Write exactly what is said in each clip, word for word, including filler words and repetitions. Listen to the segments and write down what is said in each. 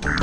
Bye.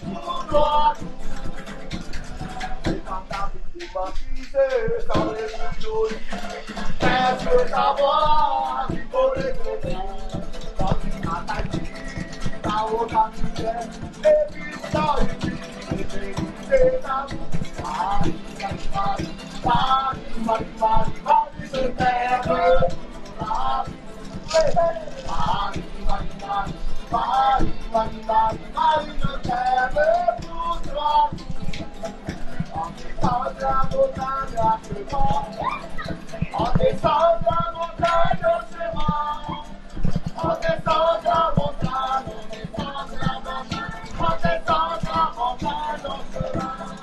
pular. Levanta de uma piseta, levanta de olho, desce da bola, se for recolher. Pode matar de da outra mulher, evita o que você tem. Vale, vale, vale, vale, vale, vale, você deve pular. Vale, vale, vale, vale, vale, vale, vale, você deve pular. Onde sobe a montanha, você vai. Onde sobe a montanha, você vai. Onde sobe a montanha, você vai. Onde sobe a montanha, você vai.